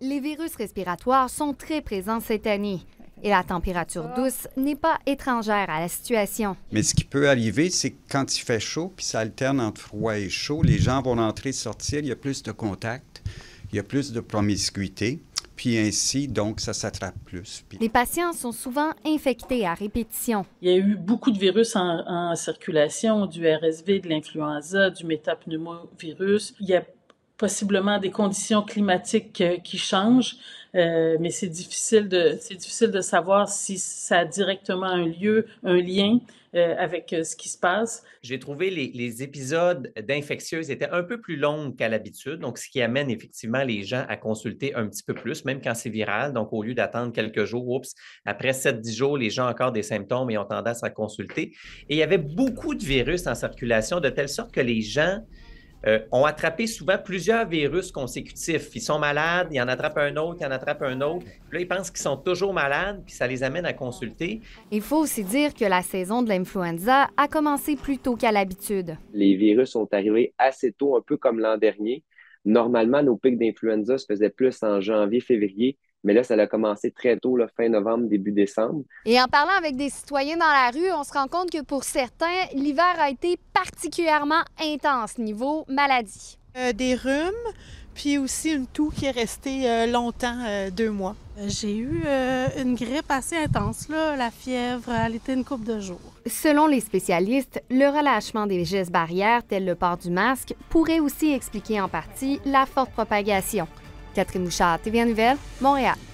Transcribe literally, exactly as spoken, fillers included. Les virus respiratoires sont très présents cette année et la température douce n'est pas étrangère à la situation. Mais ce qui peut arriver, c'est que quand il fait chaud, puis ça alterne entre froid et chaud, les gens vont entrer et sortir, il y a plus de contacts, il y a plus de promiscuité, puis ainsi, donc, ça s'attrape plus. Puis... Les patients sont souvent infectés à répétition. Il y a eu beaucoup de virus en, en circulation, du R S V, de l'influenza, du métapneumovirus. Il y a possiblement des conditions climatiques qui changent, euh, mais c'est difficile de, c'est difficile de savoir si ça a directement un lieu, un lien euh, avec ce qui se passe. J'ai trouvé les, les épisodes d'infectieuses étaient un peu plus longs qu'à l'habitude, donc ce qui amène effectivement les gens à consulter un petit peu plus, même quand c'est viral. Donc au lieu d'attendre quelques jours, oups, après sept à dix jours, les gens ont encore des symptômes et ont tendance à consulter. Et il y avait beaucoup de virus en circulation, de telle sorte que les gens... Euh, ont attrapé souvent plusieurs virus consécutifs. Ils sont malades, ils en attrapent un autre, ils en attrapent un autre. Puis là, ils pensent qu'ils sont toujours malades, puis ça les amène à consulter. Il faut aussi dire que la saison de l'influenza a commencé plus tôt qu'à l'habitude. Les virus sont arrivés assez tôt, un peu comme l'an dernier. Normalement, nos pics d'influenza se faisaient plus en janvier, février, mais là, ça a commencé très tôt, là, fin novembre, début décembre. Et en parlant avec des citoyens dans la rue, on se rend compte que pour certains, l'hiver a été particulièrement intense niveau maladie. Euh, des rhumes, puis aussi une toux qui est restée euh, longtemps, euh, deux mois. J'ai eu euh, une grippe assez intense, là, la fièvre, elle était une couple de jours. Selon les spécialistes, le relâchement des gestes barrières, tel le port du masque, pourrait aussi expliquer en partie la forte propagation. Catherine Bouchard, T V A Nouvelles, Montréal.